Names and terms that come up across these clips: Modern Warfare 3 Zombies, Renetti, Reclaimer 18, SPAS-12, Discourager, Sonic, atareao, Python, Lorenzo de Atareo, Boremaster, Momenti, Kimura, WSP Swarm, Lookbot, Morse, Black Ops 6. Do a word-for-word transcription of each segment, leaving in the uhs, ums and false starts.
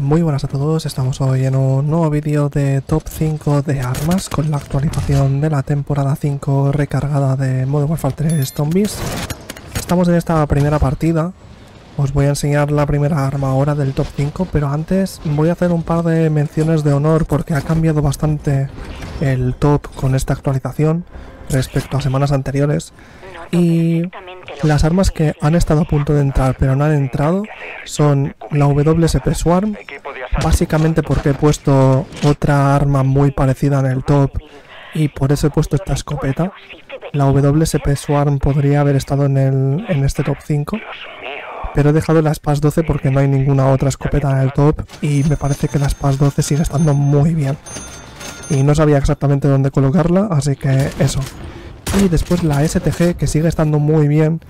Muy buenas a todos, estamos hoy en un nuevo vídeo de top cinco de armas con la actualización de la temporada cinco recargada de Modern Warfare tres Zombies. Estamos en esta primera partida, os voy a enseñar la primera arma ahora del top cinco, pero antes voy a hacer un par de menciones de honor porque ha cambiado bastante el top con esta actualización respecto a semanas anteriores. Y las armas que han estado a punto de entrar pero no han entrado son la W S P Swarm, básicamente porque he puesto otra arma muy parecida en el top y por eso he puesto esta escopeta. La W S P Swarm podría haber estado en, el, en este top cinco, pero he dejado la SPAS doce porque no hay ninguna otra escopeta en el top y me parece que la SPAS doce sigue estando muy bien. Y no sabía exactamente dónde colocarla, así que eso. Y después la S T G, que sigue estando muy bien,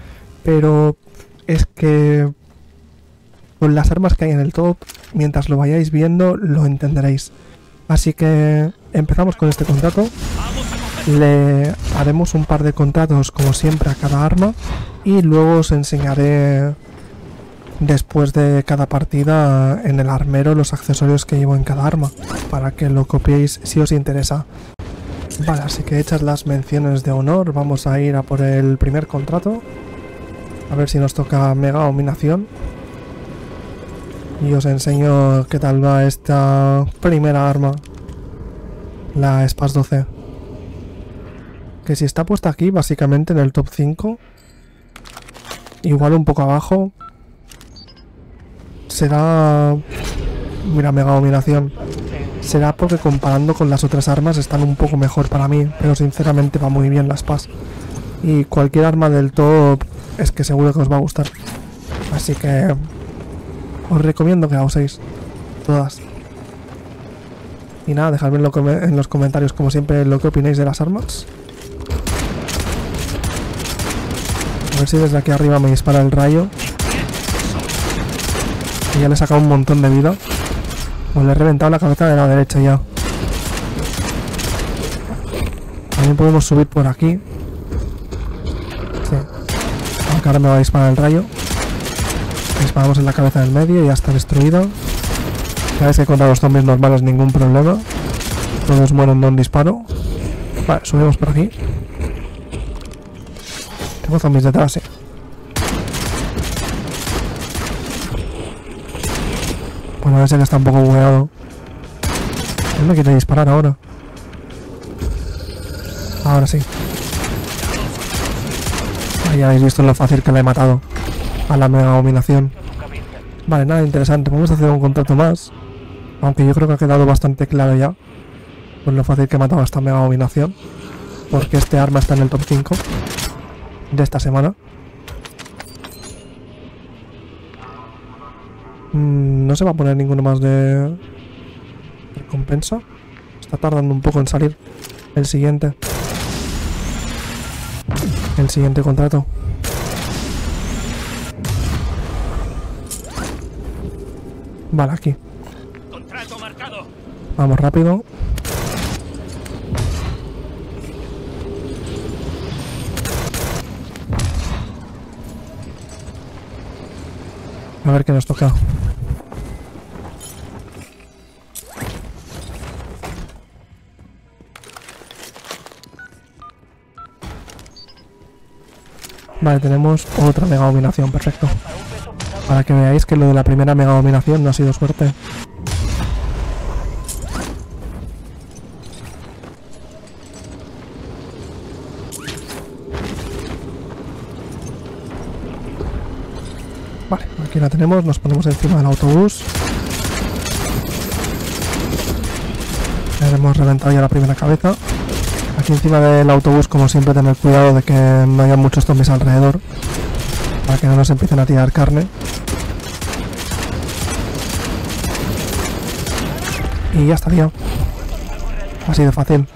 pero es que con las armas que hay en el top, mientras lo vayáis viendo, lo entenderéis. Así que empezamos con este contrato. Le haremos un par de contratos, como siempre, a cada arma. Y luego os enseñaré, después de cada partida, en el armero los accesorios que llevo en cada arma, para que lo copiéis si os interesa. Vale, así que hechas las menciones de honor, vamos a ir a por el primer contrato. A ver si nos toca mega o minación. Y os enseño qué tal va esta primera arma, la SPAS doce. Que si está puesta aquí, básicamente en el top cinco, igual un poco abajo, será... Mira, mega o minación. Será porque comparando con las otras armas están un poco mejor para mí, pero sinceramente va muy bien la SPAS. Y cualquier arma del top es que seguro que os va a gustar. Así que os recomiendo que la uséis todas. Y nada, dejadme en, lo que me, en los comentarios como siempre lo que opináis de las armas. A ver si desde aquí arriba me dispara el rayo. Y ya le he sacado un montón de vida. Pues le he reventado la cabeza de la derecha ya. También podemos subir por aquí. Sí. Aunque ahora me va a disparar el rayo. Disparamos en la cabeza del medio y ya está destruida. Ya ves que contra los zombies normales ningún problema. Todos mueren de un disparo. Vale, subimos por aquí. Tengo zombies detrás, sí. Bueno, ese que está un poco bugueado. Él me quiere disparar ahora. Ahora sí. Ah, ya habéis visto lo fácil que le he matado a la mega dominación. Vale, nada interesante. Vamos a hacer un contrato más. Aunque yo creo que ha quedado bastante claro ya con lo fácil que he matado a esta mega dominación. Porque este arma está en el top cinco de esta semana. No se va a poner ninguno más de recompensa. Está tardando un poco en salir el siguiente. El siguiente contrato. Vale, aquí. Contrato marcado. Vamos rápido. A ver qué nos toca. Vale, tenemos otra mega dominación, perfecto. Para que veáis que lo de la primera mega dominación no ha sido suerte. Vale, aquí la tenemos, nos ponemos encima del autobús. Le hemos reventado ya la primera cabeza. Aquí encima del autobús, como siempre, tener cuidado de que no haya muchos zombies alrededor, para que no nos empiecen a tirar carne. Y ya estaría. Así de fácil.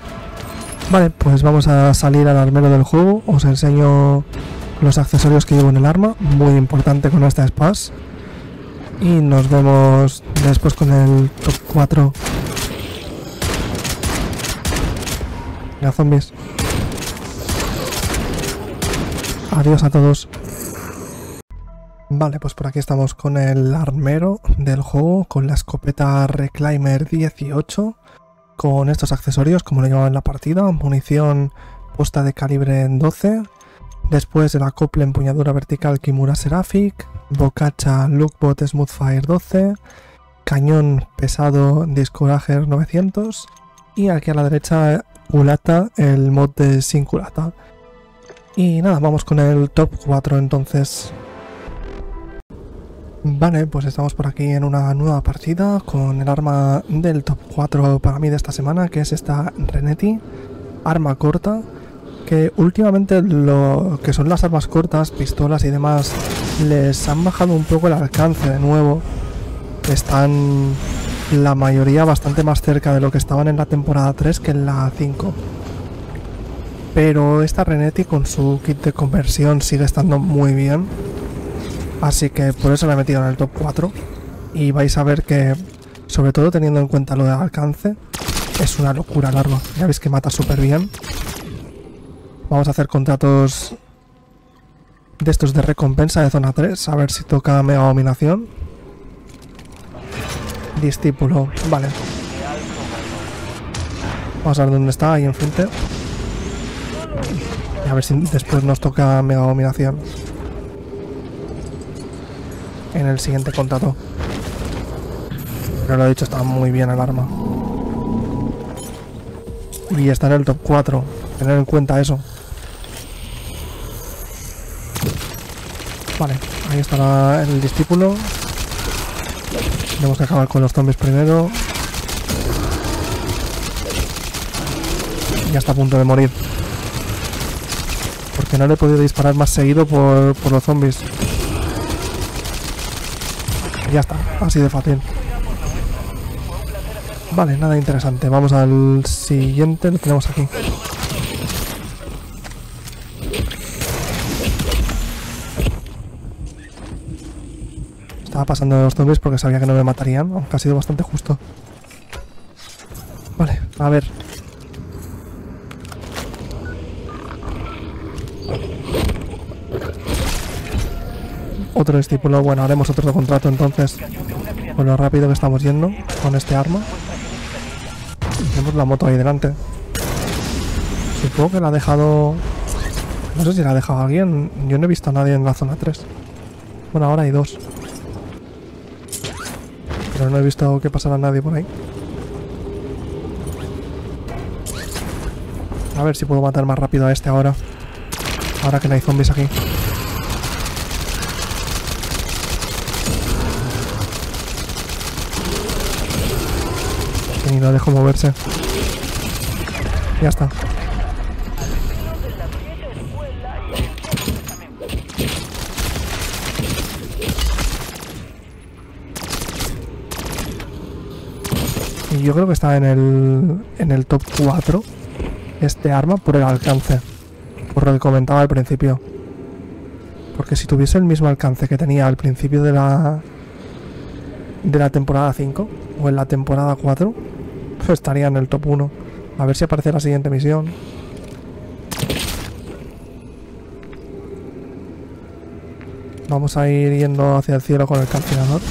Vale, pues vamos a salir al armero del juego. Os enseño los accesorios que llevo en el arma, muy importante con esta SPAS. Y nos vemos después con el top cuatro. A zombies. Adiós a todos. Vale, pues por aquí estamos con el armero del juego, con la escopeta Reclaimer dieciocho, con estos accesorios, como lo llevaba en la partida, munición posta de calibre doce, después el acople empuñadura vertical Kimura Seraphic, bocacha Lookbot Smoothfire doce, cañón pesado Discourager novecientos y aquí a la derecha culata, el mod de sin culata. Y nada, vamos con el top cuatro entonces. Vale, pues estamos por aquí en una nueva partida con el arma del top cuatro para mí de esta semana, que es esta Renetti, arma corta, que últimamente lo que son las armas cortas, pistolas y demás, les han bajado un poco el alcance de nuevo. Están la mayoría bastante más cerca de lo que estaban en la temporada tres que en la cinco. Pero esta Renetti con su kit de conversión sigue estando muy bien. Así que por eso la he metido en el top cuatro. Y vais a ver que, sobre todo teniendo en cuenta lo del alcance, es una locura el arma. Ya veis que mata súper bien. Vamos a hacer contratos de estos de recompensa de zona tres. A ver si toca mega dominación. Discípulo. Vale. Vamos a ver dónde está, ahí enfrente. Y a ver si después nos toca mega dominación en el siguiente contrato. Pero lo he dicho, está muy bien el arma. Y está en el top cuatro. Tener en cuenta eso. Vale, ahí estará el discípulo. Tenemos que acabar con los zombies primero. Ya está a punto de morir. Porque no le he podido disparar más seguido por, por los zombies. Ya está, así de fácil. Vale, nada interesante. Vamos al siguiente, lo tenemos aquí. Estaba pasando de los zombies porque sabía que no me matarían, aunque ha sido bastante justo. Vale, a ver. Otro discípulo, bueno, haremos otro contrato entonces con lo rápido que estamos yendo con este arma. Tenemos la moto ahí delante. Supongo que la ha dejado... No sé si la ha dejado alguien. Yo no he visto a nadie en la zona tres. Bueno, ahora hay dos. Pero no he visto que pasara nadie por ahí. A ver si puedo matar más rápido a este ahora. Ahora que no hay zombies aquí. Y lo dejo moverse. Ya está. Y yo creo que está en el, en el top cuatro este arma por el alcance. Por lo que comentaba al principio. Porque si tuviese el mismo alcance que tenía al principio de la, de la temporada cinco o en la temporada cuatro... estaría en el top uno. A ver si aparece la siguiente misión. Vamos a ir yendo hacia el cielo con el calcinador.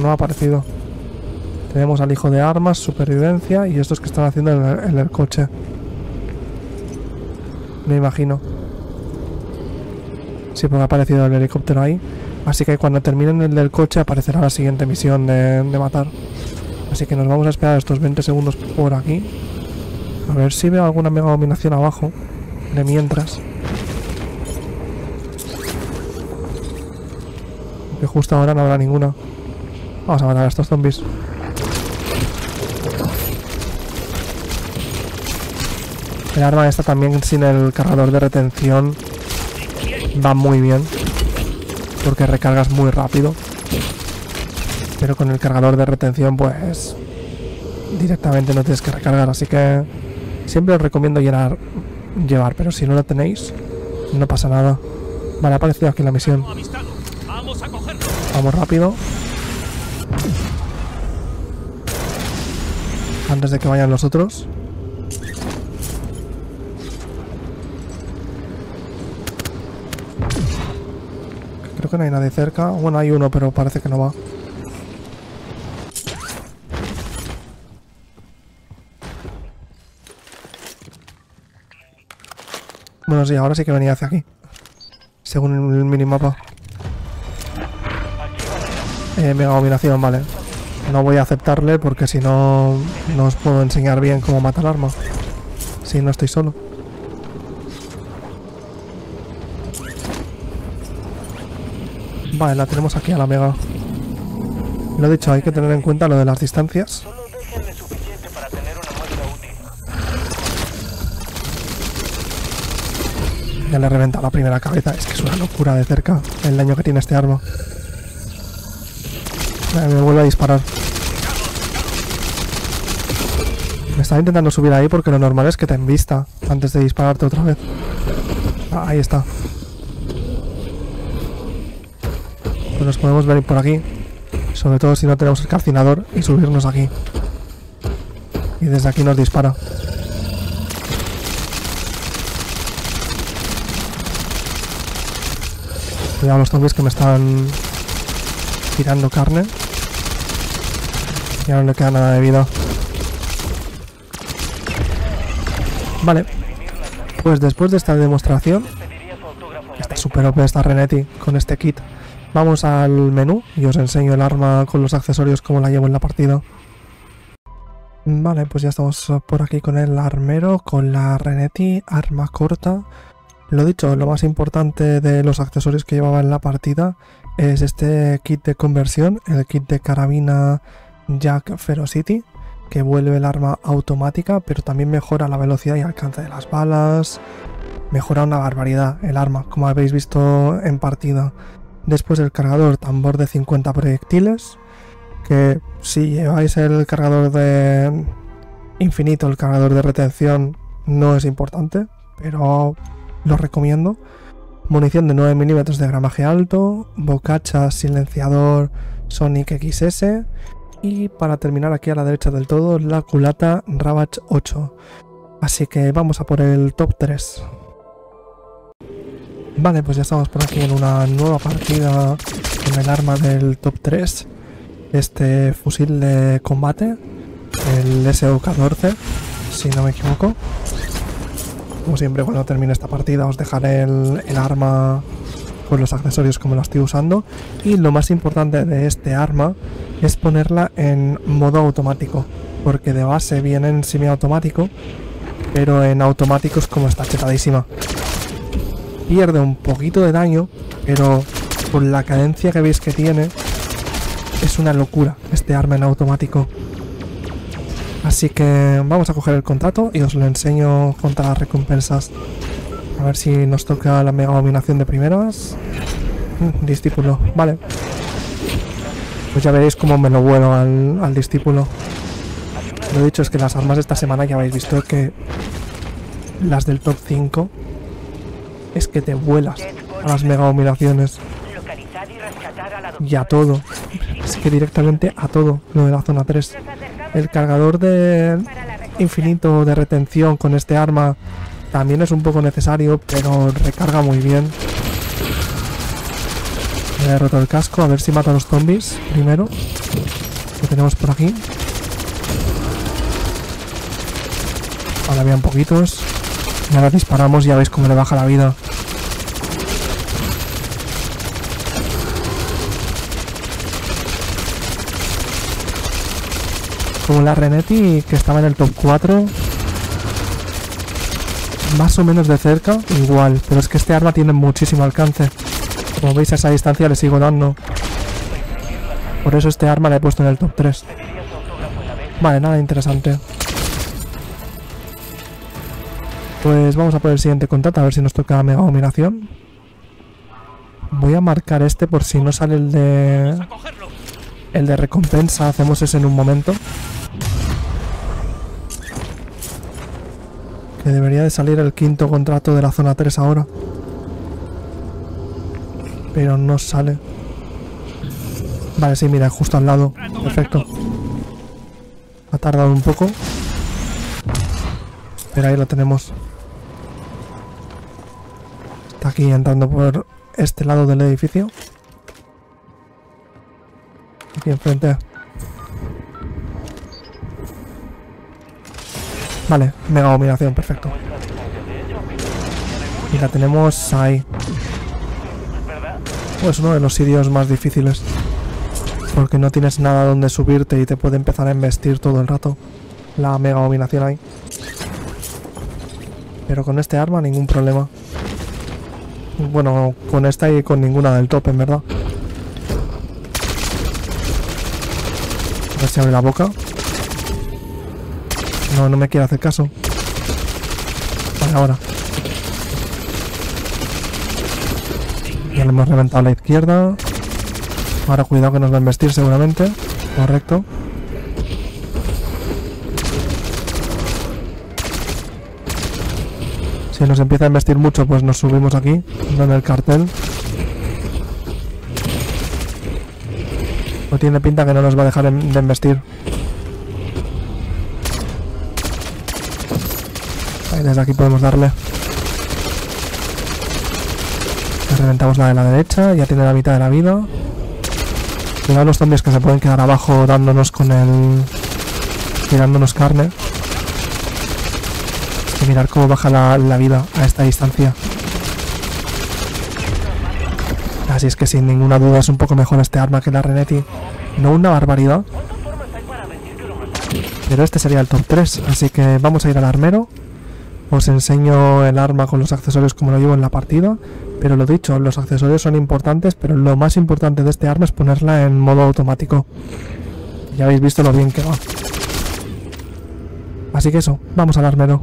No ha aparecido. Tenemos al hijo de armas, supervivencia y estos que están haciendo en el, el coche. Me imagino. Sí, porque ha aparecido el helicóptero ahí. Así que cuando terminen el del coche aparecerá la siguiente misión de, de matar. Así que nos vamos a esperar estos veinte segundos por aquí. A ver si veo alguna mega dominación abajo. De mientras. Que justo ahora no habrá ninguna. Vamos a matar a estos zombies. El arma esta también sin el cargador de retención va muy bien, porque recargas muy rápido, pero con el cargador de retención pues directamente no tienes que recargar, así que siempre os recomiendo llenar, llevar, pero si no lo tenéis no pasa nada. Vale, ha aparecido aquí la misión. Vamos rápido antes de que vayan los otros. que no hay nadie cerca. Bueno, hay uno, pero parece que no va. Bueno, sí, ahora sí que venía hacia aquí, según el minimapa. Eh, mega dominación, vale. No voy a aceptarle porque si no, no os puedo enseñar bien cómo matar arma. Si no estoy solo. Vale, la tenemos aquí a la mega. Lo dicho, hay que tener en cuenta lo de las distancias. Ya le he reventado la primera cabeza. Es que es una locura de cerca el daño que tiene este arma. Me vuelve a disparar. Me estaba intentando subir ahí porque lo normal es que te embista antes de dispararte otra vez. Ah, ahí está. Pues nos podemos venir por aquí, sobre todo si no tenemos el calcinador, y subirnos aquí. Y desde aquí nos dispara. Cuidado los zombies que me están tirando carne. Ya no le queda nada de vida. Vale. Pues después de esta demostración, está súper O P esta Renetti con este kit. Vamos al menú y os enseño el arma con los accesorios como la llevo en la partida. Vale, pues ya estamos por aquí con el armero, con la Renetti, arma corta. Lo dicho, lo más importante de los accesorios que llevaba en la partida es este kit de conversión, el kit de carabina Jack Ferocity, que vuelve el arma automática, pero también mejora la velocidad y alcance de las balas, mejora una barbaridad el arma, como habéis visto en partida. Después el cargador tambor de cincuenta proyectiles, que si lleváis el cargador de infinito, el cargador de retención no es importante, pero lo recomiendo. Munición de nueve milímetros de gramaje alto, bocacha, silenciador Sonic X S, y para terminar aquí a la derecha del todo, la culata Ravage ocho. Así que vamos a por el top tres. Vale, pues ya estamos por aquí en una nueva partida con el arma del top tres. Este fusil de combate, el S U catorce, si no me equivoco. Como siempre, cuando termine esta partida os dejaré el, el arma con los accesorios como la estoy usando. Y lo más importante de este arma es ponerla en modo automático, porque de base viene en semiautomático, pero en automático es como está chetadísima. Pierde un poquito de daño, pero con la cadencia que veis que tiene, es una locura este arma en automático. Así que vamos a coger el contrato y os lo enseño contra las recompensas. A ver si nos toca la mega dominación de primeras. Discípulo, vale. Pues ya veréis cómo me lo vuelo al, al discípulo. Lo dicho es que las armas de esta semana ya habéis visto que las del top cinco es que te vuelas a las mega dominaciones. Y a todo. Es que directamente a todo lo de la zona tres. El cargador de infinito de retención con este arma también es un poco necesario, pero recarga muy bien. Me he roto el casco, a ver si mato a los zombies primero. Que tenemos por aquí. Ahora habían poquitos. Y ahora disparamos y ya veis cómo le baja la vida. Como la Renetti, que estaba en el top cuatro, más o menos de cerca, igual, pero es que este arma tiene muchísimo alcance. Como veis, a esa distancia le sigo dando. Por eso este arma la he puesto en el top tres. Vale, nada interesante. Pues vamos a por el siguiente contrato, a ver si nos toca mega dominación. Voy a marcar este por si no sale el de... el de recompensa, hacemos ese en un momento. Que debería de salir el quinto contrato de la zona tres ahora. Pero no sale. Vale, sí, mira, justo al lado. Perfecto. Ha tardado un poco. Pero ahí lo tenemos. Está aquí entrando por este lado del edificio. y enfrenté. Vale, mega dominación, perfecto. Y la tenemos ahí. Pues uno de los sitios más difíciles, porque no tienes nada donde subirte y te puede empezar a embestir todo el rato. La mega dominación ahí. Pero con este arma ningún problema. Bueno, con esta y con ninguna del top, en verdad. A ver si abre la boca. No, no me quiere hacer caso. Vale, ahora. Ya le hemos reventado a la izquierda. Ahora cuidado que nos va a embestir seguramente. Correcto. Si nos empieza a embestir mucho, pues nos subimos aquí, no en el cartel. No tiene pinta que no nos va a dejar de embestir. Desde aquí podemos darle. Le reventamos la de la derecha, ya tiene la mitad de la vida. Cuidado los zombies que se pueden quedar abajo dándonos con el... tirándonos carne. Es que mirar cómo baja la, la vida a esta distancia. Así es que sin ninguna duda es un poco mejor este arma que la Renetti. No una barbaridad, pero este sería el top tres. Así que vamos a ir al armero. Os enseño el arma con los accesorios como lo llevo en la partida, pero lo dicho, los accesorios son importantes, pero lo más importante de este arma es ponerla en modo automático. Ya habéis visto lo bien que va. Así que eso, vamos al armero.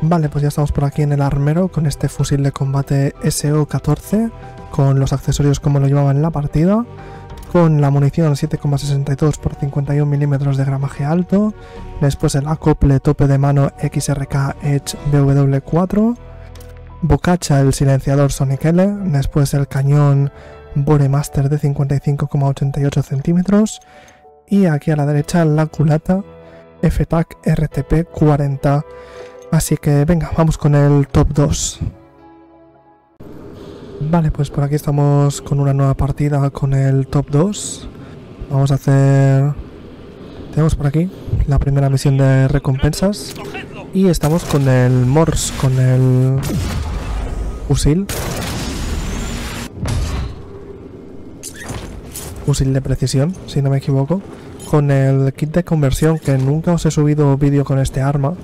Vale, pues ya estamos por aquí en el armero con este fusil de combate S U catorce, con los accesorios como lo llevaba en la partida, con la munición siete coma sesenta y dos por cincuenta y uno milímetros de gramaje alto, después el acople tope de mano X R K Edge B W cuatro, bocacha el silenciador Sonic L, después el cañón Boremaster de cincuenta y cinco coma ochenta y ocho centímetros y aquí a la derecha la culata F TAC R T P cuarenta. Así que venga, vamos con el top dos. Vale, pues por aquí estamos con una nueva partida con el top dos. Vamos a hacer... Tenemos por aquí la primera misión de recompensas. Y estamos con el Morse, con el fusil. Fusil de precisión, si no me equivoco. Con el kit de conversión, que nunca os he subido vídeo con este arma.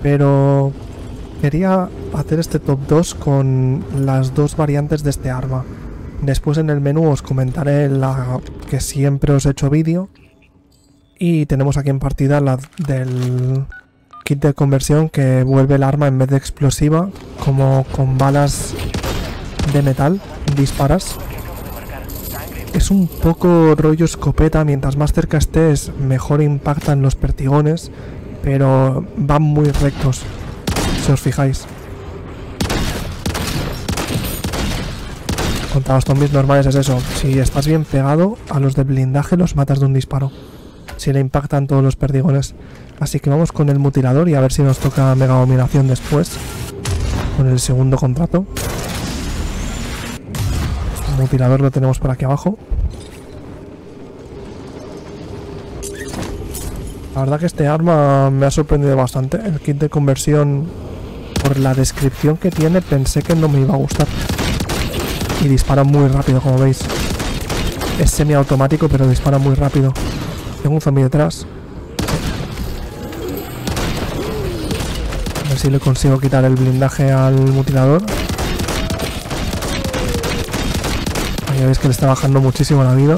Pero... quería hacer este top dos con las dos variantes de este arma. Después en el menú os comentaré la que siempre os he hecho vídeo. Y tenemos aquí en partida la del kit de conversión, que vuelve el arma en vez de explosiva, como con balas de metal, disparas. Es un poco rollo escopeta, mientras más cerca estés mejor impactan los pertigones, pero van muy rectos. Si os fijáis, contra los zombies normales es eso, si estás bien pegado a los de blindaje los matas de un disparo, si le impactan todos los perdigones. Así que vamos con el mutilador y a ver si nos toca mega dominación después, con el segundo contrato. El mutilador lo tenemos por aquí abajo. La verdad que este arma me ha sorprendido bastante, el kit de conversión. Por la descripción que tiene pensé que no me iba a gustar. Y dispara muy rápido, como veis. Es semiautomático, pero dispara muy rápido. Tengo un zombie detrás. A ver si le consigo quitar el blindaje al mutilador. Ahí veis que le está bajando muchísimo la vida.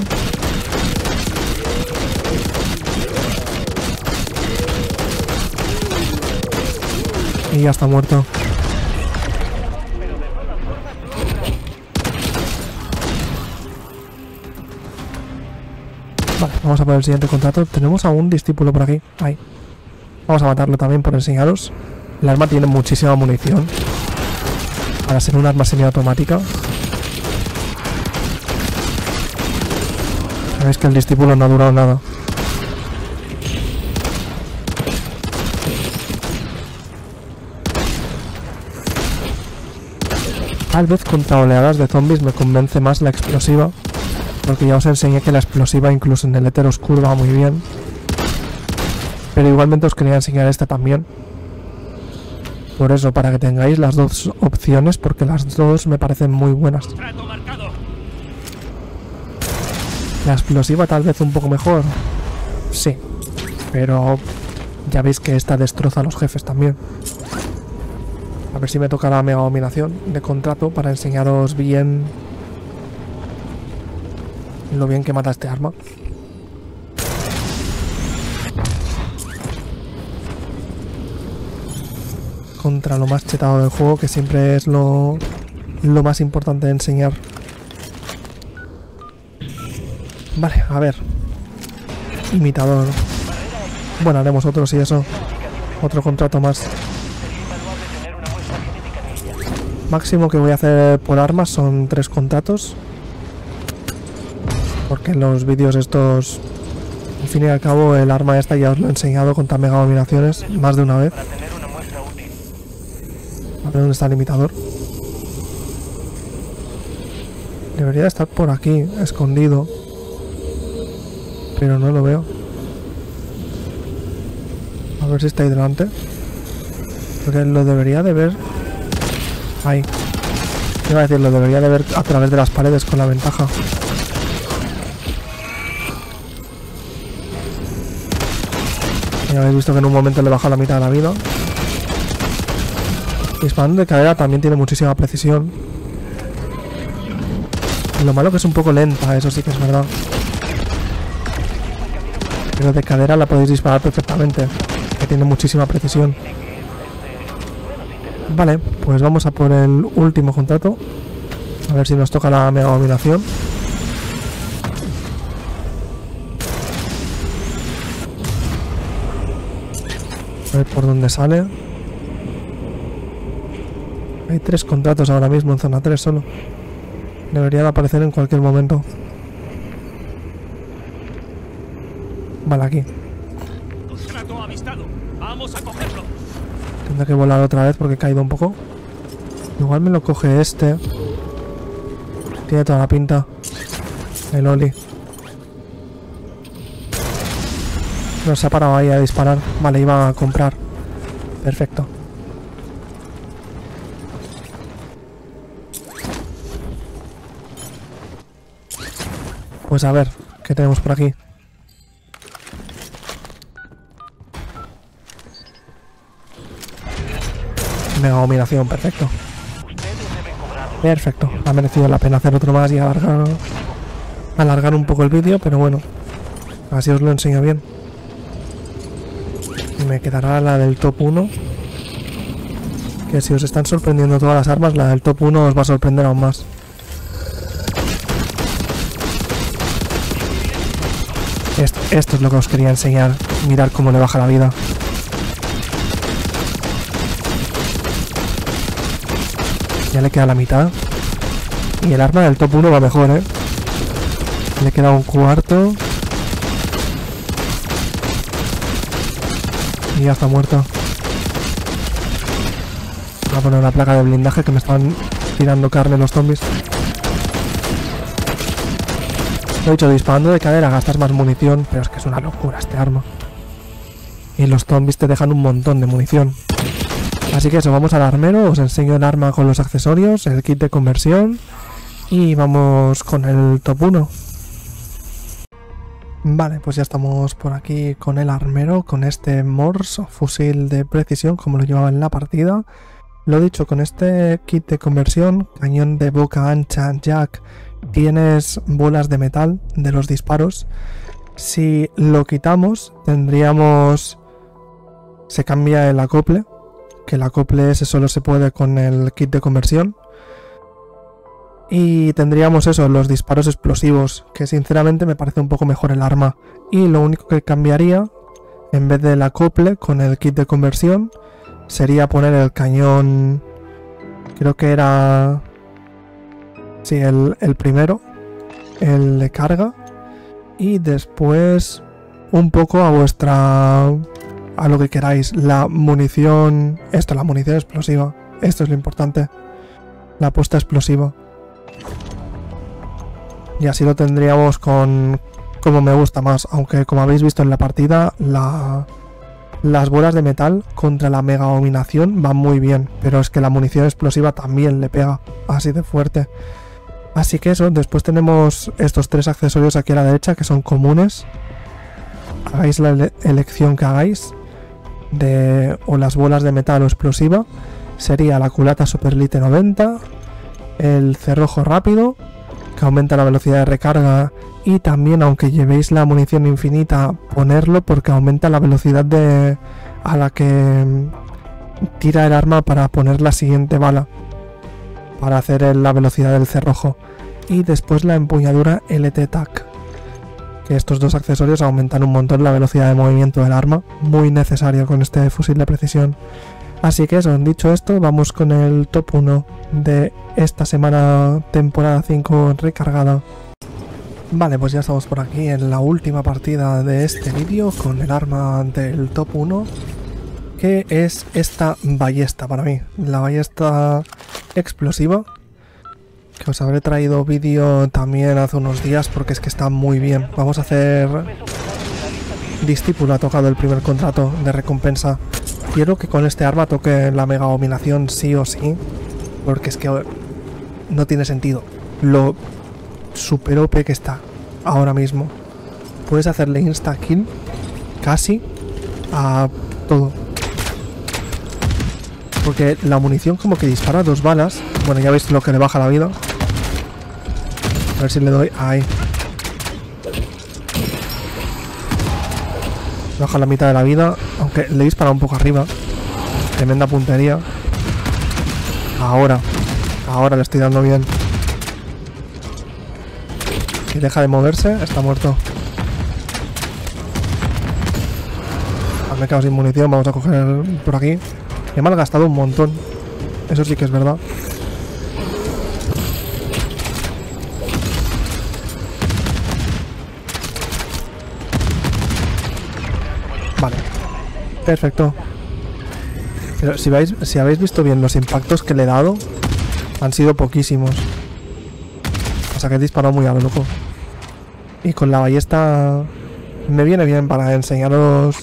Y ya está muerto. Vale, vamos a por el siguiente contrato. Tenemos a un discípulo por aquí. Ahí. Vamos a matarlo también por enseñaros. El arma tiene muchísima munición para ser un arma semiautomática. Veis que el discípulo no ha durado nada. Tal vez contra oleadas de zombies me convence más la explosiva, porque ya os enseñé que la explosiva incluso en el éter oscuro va muy bien. Pero igualmente os quería enseñar esta también. Por eso, para que tengáis las dos opciones, porque las dos me parecen muy buenas. La explosiva tal vez un poco mejor, sí, pero ya veis que esta destroza a los jefes también. A ver si me toca la mega dominación de contrato para enseñaros bien lo bien que mata este arma. Contra lo más chetado del juego, que siempre es lo, lo más importante de enseñar. Vale, a ver. Imitador. Bueno, haremos otros y eso. Otro contrato más. Máximo que voy a hacer por armas son tres contratos. Porque en los vídeos estos, al fin y al cabo, el arma esta ya os lo he enseñado con tan mega dominaciones más de una vez. A ver dónde está el limitador. Debería estar por aquí, escondido. Pero no lo veo. A ver si está ahí delante. Porque lo debería de ver. Ahí. Iba a decir, lo debería de ver a través de las paredes con la ventaja. Ya habéis visto que en un momento le baja la mitad de la vida. Disparando de cadera también tiene muchísima precisión. Lo malo que es un poco lenta, eso sí que es verdad. Pero de cadera la podéis disparar perfectamente, que tiene muchísima precisión. Vale, pues vamos a por el último contrato. A ver si nos toca la mega dominación. A ver por dónde sale. Hay tres contratos ahora mismo en zona tres solo. Deberían aparecer en cualquier momento. Vale, aquí. Tendré que volar otra vez porque he caído un poco. Igual me lo coge este. Tiene toda la pinta. El Oli. Nos ha parado ahí a disparar. Vale, iba a comprar. Perfecto. Pues a ver, ¿qué tenemos por aquí? Mega dominación, perfecto. Perfecto, ha merecido la pena hacer otro más y alargar, alargar un poco el vídeo, pero bueno, así os lo enseño bien. Me quedará la del top uno, que si os están sorprendiendo todas las armas, la del top uno os va a sorprender aún más. Esto, esto es lo que os quería enseñar. Mirad cómo le baja la vida. Ya le queda la mitad. Y el arma del top uno va mejor, ¿eh? Le queda un cuarto. Y ya está muerto. Voy a poner una placa de blindaje que me están tirando carne los zombies. Lo he dicho, disparando de cadera gastas más munición, pero es que es una locura este arma. Y los zombies te dejan un montón de munición. Así que eso, vamos al armero, os enseño el arma con los accesorios, el kit de conversión y vamos con el top uno. Vale, pues ya estamos por aquí con el armero, con este Morse, fusil de precisión como lo llevaba en la partida. Lo dicho, con este kit de conversión, cañón de boca ancha, jack. Tienes bolas de metal de los disparos. Si lo quitamos, tendríamos... Se cambia el acople. Que el acople ese solo se puede con el kit de conversión. Y tendríamos eso, los disparos explosivos. Que sinceramente me parece un poco mejor el arma. Y lo único que cambiaría, en vez del acople con el kit de conversión, sería poner el cañón... Creo que era... Sí, el, el primero, el de carga, y después un poco a vuestra, a lo que queráis, la munición, esto, la munición explosiva, esto es lo importante, la puesta explosiva. y así lo tendríamos con como me gusta más, aunque como habéis visto en la partida, la, las bolas de metal contra la mega dominación van muy bien, pero es que la munición explosiva también le pega así de fuerte. Así que eso, después tenemos estos tres accesorios aquí a la derecha que son comunes. Hagáis la ele elección que hagáis, de o las bolas de metal o explosiva, sería la culata Superlite noventa, el cerrojo rápido, que aumenta la velocidad de recarga, y también, aunque llevéis la munición infinita, ponerlo porque aumenta la velocidad de, a la que tira el arma para poner la siguiente bala, para hacer la velocidad del cerrojo. Y después la empuñadura L T TAC, que estos dos accesorios aumentan un montón la velocidad de movimiento del arma, muy necesario con este fusil de precisión. Así que eso, dicho esto, vamos con el top uno de esta semana, temporada cinco recargada. Vale, pues ya estamos por aquí en la última partida de este vídeo con el arma del top uno, que es esta ballesta para mí, la ballesta explosiva, que os habré traído vídeo también hace unos días porque es que está muy bien. Vamos a hacer... Discípulo ha tocado el primer contrato de recompensa. Quiero que con este arma toque la mega dominación sí o sí, porque es que no tiene sentido lo super O P que está ahora mismo. Puedes hacerle insta kill casi a todo, porque la munición como que dispara dos balas. Bueno, ya veis lo que le baja la vida. A ver si le doy. Ahí. Baja la mitad de la vida, aunque le dispara un poco arriba. Tremenda puntería. Ahora. Ahora le estoy dando bien. Si deja de moverse, está muerto. Me he quedado sin munición. Vamos a coger por aquí. He malgastado un montón. Eso sí que es verdad. Vale. Perfecto. Pero si, vais, si habéis visto bien los impactos que le he dado, han sido poquísimos. O sea que he disparado muy a lo loco. Y con la ballesta me viene bien para enseñaros.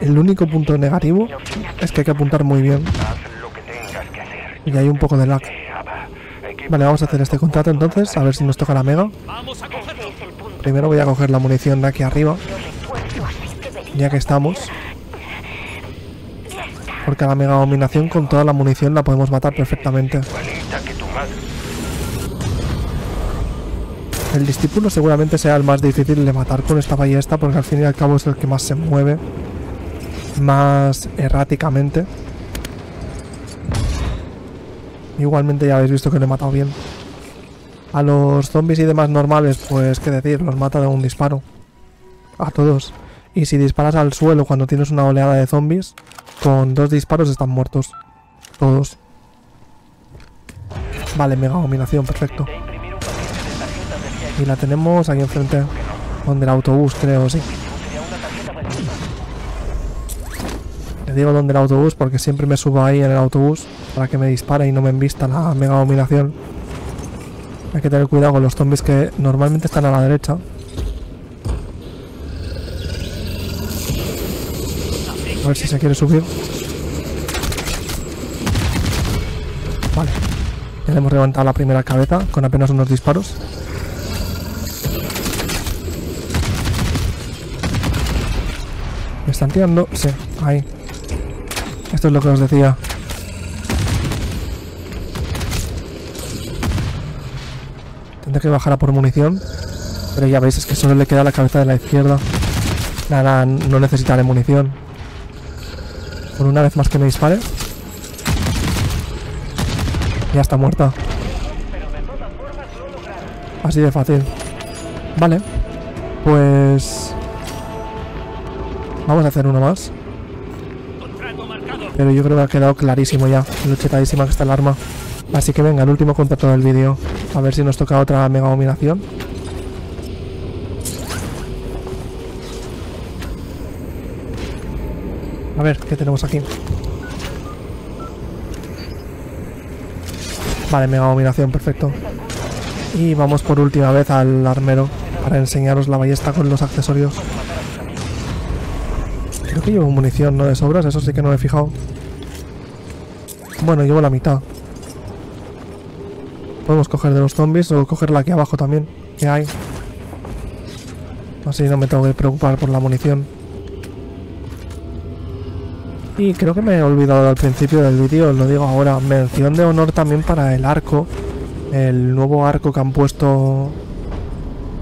El único punto negativo es que hay que apuntar muy bien. Y hay un poco de lag. Vale, vamos a hacer este contrato entonces, a ver si nos toca la mega. Primero voy a coger la munición de aquí arriba, ya que estamos. Porque la mega dominación con toda la munición la podemos matar perfectamente. El discípulo seguramente sea el más difícil de matar con esta ballesta, porque al fin y al cabo es el que más se mueve, más erráticamente. Igualmente ya habéis visto que lo he matado bien. A los zombies y demás normales, pues qué decir, los mata de un disparo. A todos. Y si disparas al suelo cuando tienes una oleada de zombies, con dos disparos están muertos. Todos. Vale, mega dominación, perfecto. Y la tenemos aquí enfrente, donde el autobús, creo, sí. Digo donde el autobús porque siempre me subo ahí en el autobús para que me dispare y no me embista la mega dominación. Hay que tener cuidado con los zombies que normalmente están a la derecha. A ver si se quiere subir. Vale, ya le hemos levantado la primera cabeza con apenas unos disparos. ¿Me están tirando? Sí, ahí. Esto es lo que os decía. Tendré que bajar a por munición. Pero ya veis, es que solo le queda la cabeza de la izquierda. Nada, nada, no necesitaré munición. Por una vez más que me dispare. Ya está muerta. Así de fácil. Vale. Pues... vamos a hacer uno más. Pero yo creo que ha quedado clarísimo ya lo chetadísima que está el arma. Así que venga, el último contrato del vídeo. A ver si nos toca otra mega dominación. A ver, ¿qué tenemos aquí? Vale, mega dominación, perfecto. Y vamos por última vez al armero para enseñaros la ballesta con los accesorios. Creo que llevo munición, ¿no? De sobras, eso sí que no me he fijado. Bueno, llevo la mitad. Podemos coger de los zombies o cogerla aquí abajo también, que hay. Así no me tengo que preocupar por la munición. Y creo que me he olvidado al principio del vídeo, os lo digo ahora. Mención de honor también para el arco. El nuevo arco que han puesto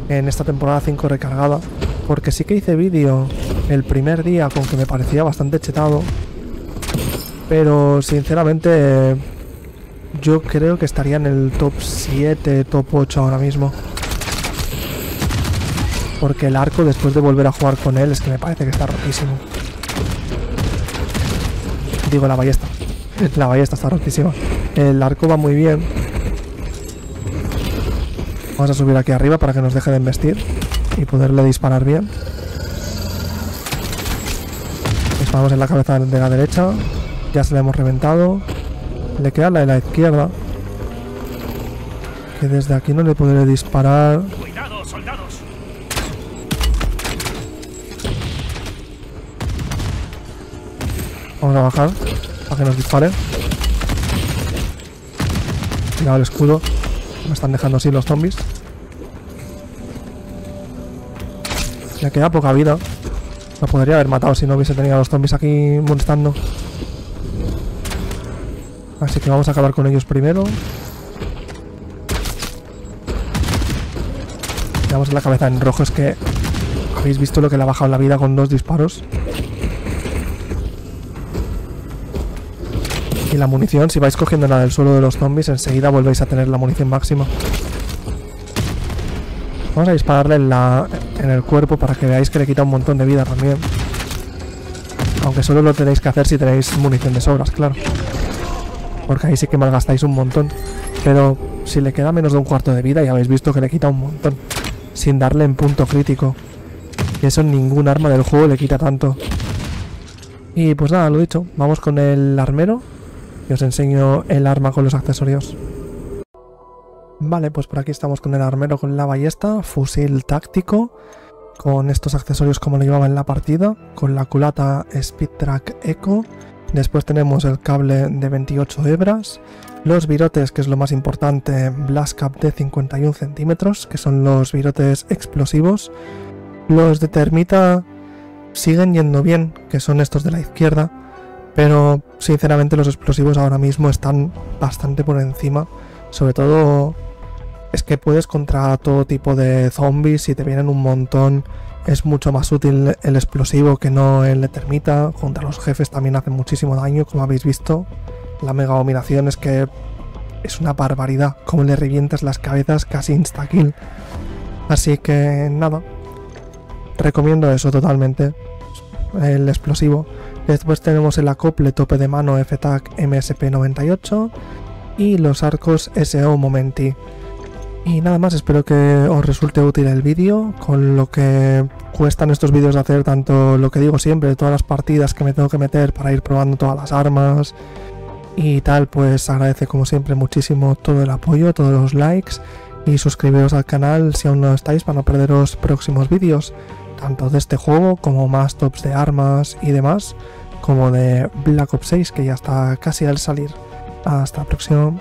en esta temporada cinco recargada. Porque sí que hice vídeo el primer día con que me parecía bastante chetado. Pero sinceramente yo creo que estaría en el top siete, top ocho ahora mismo. Porque el arco, después de volver a jugar con él, es que me parece que está rotísimo. Digo, la ballesta. La ballesta está rotísima. El arco va muy bien. Vamos a subir aquí arriba para que nos deje de embestir y poderle disparar bien. Disparamos en la cabeza de la derecha. Ya se la hemos reventado. Le queda la de la izquierda, que desde aquí no le podré disparar. ¡Cuidado, soldados! Vamos a bajar para que nos dispare. Cuidado el escudo. Me están dejando así los zombies. Ya queda poca vida. Lo podría haber matado si no hubiese tenido a los zombies aquí molestando. Así que vamos a acabar con ellos primero. Damos la cabeza en rojo. Es que habéis visto lo que le ha bajado la vida con dos disparos. Y la munición, si vais cogiendo la del suelo de los zombies, enseguida volvéis a tener la munición máxima. Vamos a dispararle en, la, en el cuerpo para que veáis que le quita un montón de vida también. Aunque solo lo tenéis que hacer si tenéis munición de sobras, claro. Porque ahí sí que malgastáis un montón. Pero si le queda menos de un cuarto de vida, ya habéis visto que le quita un montón. Sin darle en punto crítico. Y eso ningún arma del juego le quita tanto. Y pues nada, lo dicho. Vamos con el armero. Y os enseño el arma con los accesorios. Vale, pues por aquí estamos con el armero con la ballesta, fusil táctico, con estos accesorios como lo llevaba en la partida, con la culata Speed Track Eco. Después tenemos el cable de veintiocho hebras, los virotes, que es lo más importante, Blast Cap de cincuenta y uno centímetros, que son los virotes explosivos. Los de termita siguen yendo bien, que son estos de la izquierda. Pero sinceramente los explosivos ahora mismo están bastante por encima. Sobre todo es que puedes contra todo tipo de zombies. Si te vienen un montón es mucho más útil el explosivo que no el de termita. Contra los jefes también hace muchísimo daño, como habéis visto. La mega dominación es que es una barbaridad. Como le revientas las cabezas, casi insta-kill. Así que nada, recomiendo eso totalmente, el explosivo. Después tenemos el acople tope de mano F TAC M S P noventa y ocho y los arcos S O Momenti. Y nada más, espero que os resulte útil el vídeo, con lo que cuestan estos vídeos de hacer, tanto lo que digo siempre, todas las partidas que me tengo que meter para ir probando todas las armas y tal, pues agradece como siempre muchísimo todo el apoyo, todos los likes y suscribiros al canal si aún no estáis para no perderos próximos vídeos. Tanto de este juego como más tops de armas y demás, como de Black Ops seis, que ya está casi al salir. Hasta la próxima.